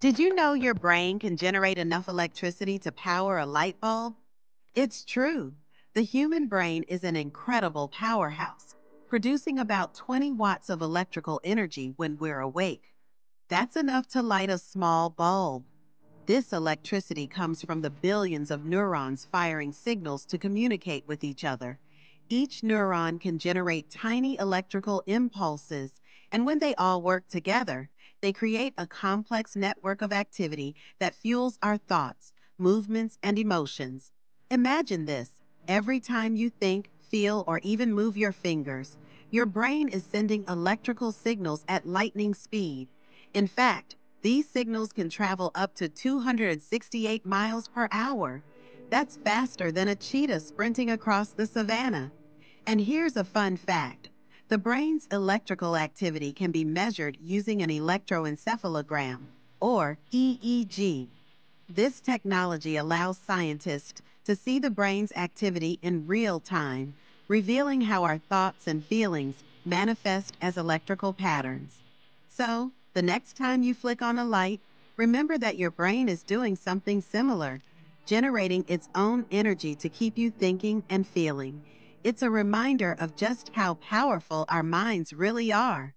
Did you know your brain can generate enough electricity to power a light bulb? It's true. The human brain is an incredible powerhouse, producing about 20 watts of electrical energy when we're awake. That's enough to light a small bulb. This electricity comes from the billions of neurons firing signals to communicate with each other. Each neuron can generate tiny electrical impulses, and when they all work together, they create a complex network of activity that fuels our thoughts, movements, and emotions. Imagine this. Every time you think, feel, or even move your fingers, your brain is sending electrical signals at lightning speed. In fact, these signals can travel up to 268 miles per hour. That's faster than a cheetah sprinting across the savannah. And here's a fun fact. The brain's electrical activity can be measured using an electroencephalogram, or EEG. This technology allows scientists to see the brain's activity in real time, revealing how our thoughts and feelings manifest as electrical patterns. So, the next time you flick on a light, remember that your brain is doing something similar, generating its own energy to keep you thinking and feeling. It's a reminder of just how powerful our minds really are.